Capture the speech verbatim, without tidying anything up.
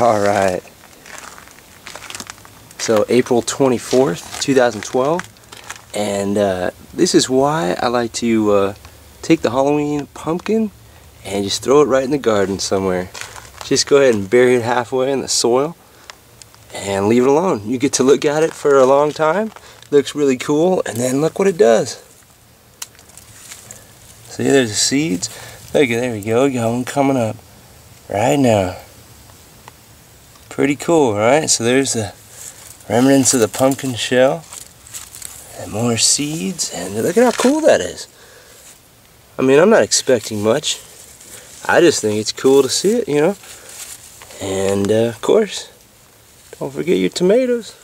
All right. So April twenty-fourth, two thousand twelve, and uh, this is why I like to uh, take the Halloween pumpkin and just throw it right in the garden somewhere. Just go ahead and bury it halfway in the soil and leave it alone. You get to look at it for a long time. Looks really cool, and then look what it does. See, there's the seeds. Look, there we go. We got one coming up right now. Pretty cool, right? So there's the remnants of the pumpkin shell and more seeds, and look at how cool that is. I mean, I'm not expecting much. I just think it's cool to see it, you know. And uh, of course, don't forget your tomatoes.